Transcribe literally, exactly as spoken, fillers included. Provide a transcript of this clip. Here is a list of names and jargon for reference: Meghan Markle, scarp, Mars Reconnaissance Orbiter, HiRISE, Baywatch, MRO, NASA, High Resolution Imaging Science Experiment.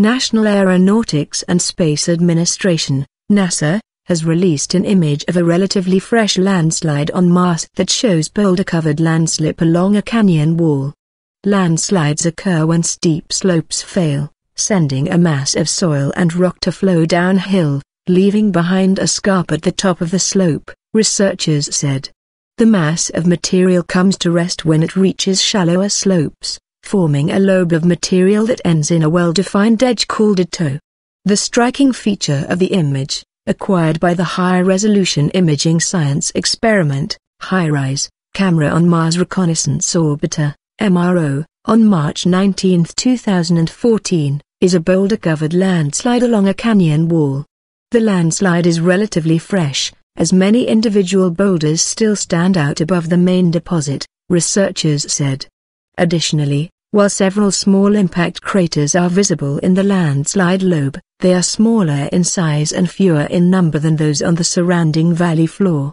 National Aeronautics and Space Administration, NASA, has released an image of a relatively fresh landslide on Mars that shows boulder-covered landslip along a canyon wall. Landslides occur when steep slopes fail, sending a mass of soil and rock to flow downhill, leaving behind a scarp at the top of the slope, researchers said. The mass of material comes to rest when it reaches shallower slopes, forming a lobe of material that ends in a well-defined edge called a toe. The striking feature of the image, acquired by the high-resolution imaging science experiment, HiRISE, camera on Mars Reconnaissance Orbiter, M R O, on March nineteenth two thousand fourteen, is a boulder-covered landslide along a canyon wall. The landslide is relatively fresh, as many individual boulders still stand out above the main deposit, researchers said. Additionally, while several small impact craters are visible in the landslide lobe, they are smaller in size and fewer in number than those on the surrounding valley floor.